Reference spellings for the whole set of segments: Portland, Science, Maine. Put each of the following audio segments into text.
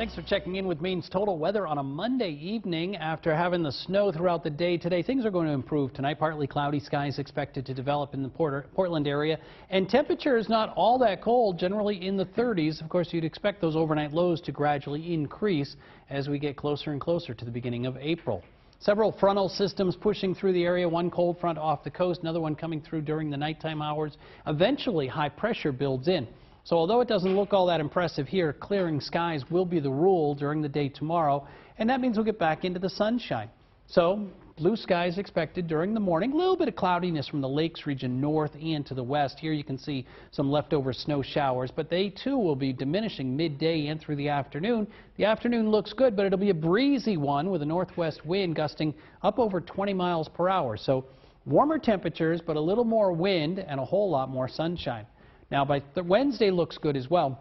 Thanks for checking in with Maine's total weather on a Monday evening. After having the snow throughout the day today, things are going to improve tonight. Partly cloudy skies expected to develop in the Portland area, and temperature is not all that cold, generally in the 30s. Of course, you'd expect those overnight lows to gradually increase as we get closer and closer to the beginning of April. Several frontal systems pushing through the area, one cold front off the coast, another one coming through during the nighttime hours. Eventually, high pressure builds in. So although it doesn't look all that impressive here, clearing skies will be the rule during the day tomorrow, and that means we'll get back into the sunshine. So blue skies expected during the morning, a little bit of cloudiness from the lakes region north and to the west. Here you can see some leftover snow showers, but they too will be diminishing midday and through the afternoon. The afternoon looks good, but it'll be a breezy one with a northwest wind gusting up over 20 miles per hour. So warmer temperatures, but a little more wind and a whole lot more sunshine. Now, by Wednesday looks good as well.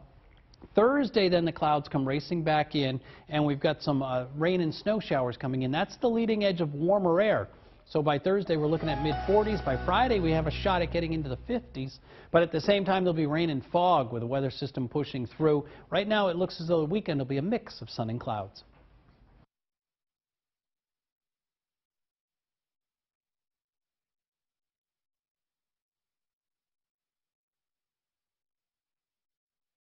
Thursday, then the clouds come racing back in, and we've got some rain and snow showers coming in. That's the leading edge of warmer air. So by Thursday, we're looking at mid-40s. By Friday, we have a shot at getting into the 50s. But at the same time, there'll be rain and fog with the weather system pushing through. Right now, it looks as though the weekend will be a mix of sun and clouds.